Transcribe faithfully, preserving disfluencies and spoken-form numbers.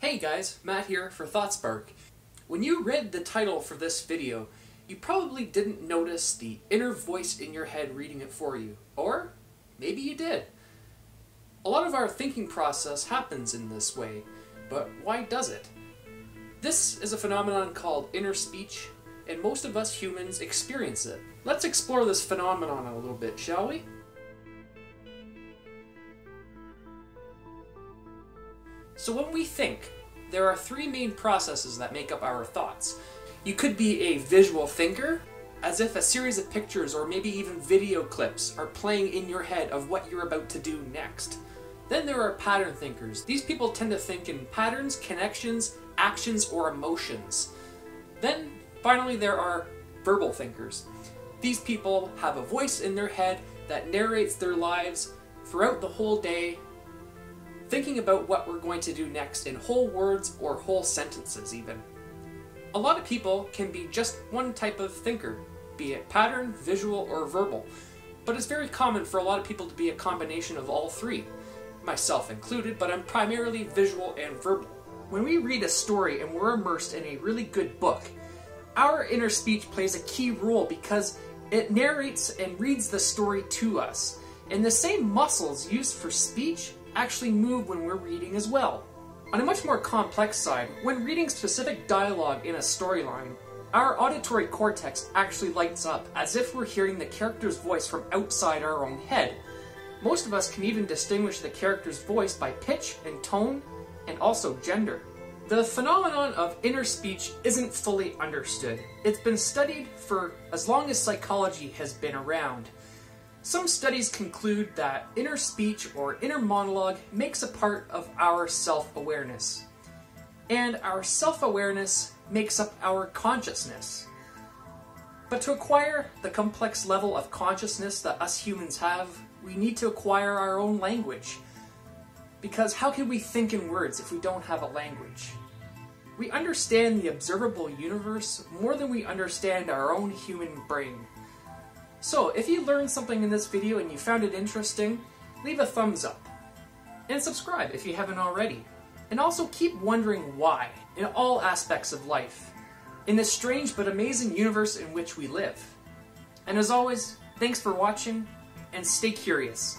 Hey guys, Matt here for ThoughtSpark. When you read the title for this video, you probably didn't notice the inner voice in your head reading it for you, or maybe you did. A lot of our thinking process happens in this way, but why does it? This is a phenomenon called inner speech, and most of us humans experience it. Let's explore this phenomenon a little bit, shall we? So when we think, there are three main processes that make up our thoughts. You could be a visual thinker, as if a series of pictures or maybe even video clips are playing in your head of what you're about to do next. Then there are pattern thinkers. These people tend to think in patterns, connections, actions, or emotions. Then finally there are verbal thinkers. These people have a voice in their head that narrates their lives throughout the whole day, thinking about what we're going to do next in whole words or whole sentences even. A lot of people can be just one type of thinker, be it pattern, visual, or verbal, but it's very common for a lot of people to be a combination of all three, myself included, but I'm primarily visual and verbal. When we read a story and we're immersed in a really good book, our inner speech plays a key role because it narrates and reads the story to us, and the same muscles used for speech actually move when we're reading as well. On a much more complex side, when reading specific dialogue in a storyline, our auditory cortex actually lights up as if we're hearing the character's voice from outside our own head. Most of us can even distinguish the character's voice by pitch and tone, and also gender. The phenomenon of inner speech isn't fully understood. It's been studied for as long as psychology has been around. Some studies conclude that inner speech or inner monologue makes a part of our self-awareness. And our self-awareness makes up our consciousness. But to acquire the complex level of consciousness that us humans have, we need to acquire our own language. Because how can we think in words if we don't have a language? We understand the observable universe more than we understand our own human brain. So, if you learned something in this video and you found it interesting, leave a thumbs up. And subscribe if you haven't already. And also keep wondering why, in all aspects of life, in this strange but amazing universe in which we live. And as always, thanks for watching, and stay curious.